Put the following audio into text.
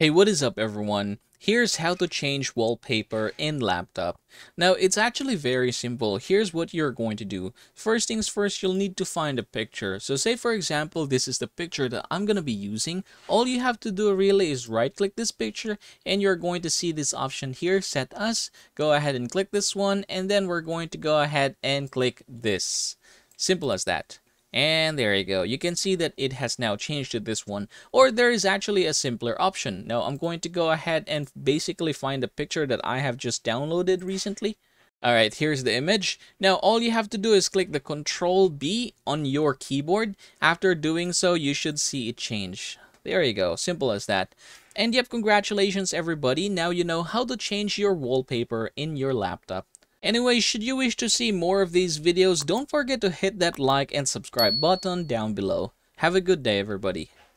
Hey, what is up everyone? Here's how to change wallpaper in laptop. Now it's actually very simple. Here's what you're going to do. First things first, you'll need to find a picture. So say for example, this is the picture that I'm going to be using. All you have to do really is right click this picture and you're going to see this option here, set as. Go ahead and click this one and then we're going to go ahead and click this. Simple as that. And there you go. You can see that it has now changed to this one, or there is actually a simpler option. Now I'm going to go ahead and basically find a picture that I have just downloaded recently. All right, here's the image. Now all you have to do is click the Control-B on your keyboard. After doing so, you should see it change. There you go. Simple as that. And yep, congratulations everybody. Now you know how to change your wallpaper in your laptop. Anyway, should you wish to see more of these videos, don't forget to hit that like and subscribe button down below. Have a good day, everybody.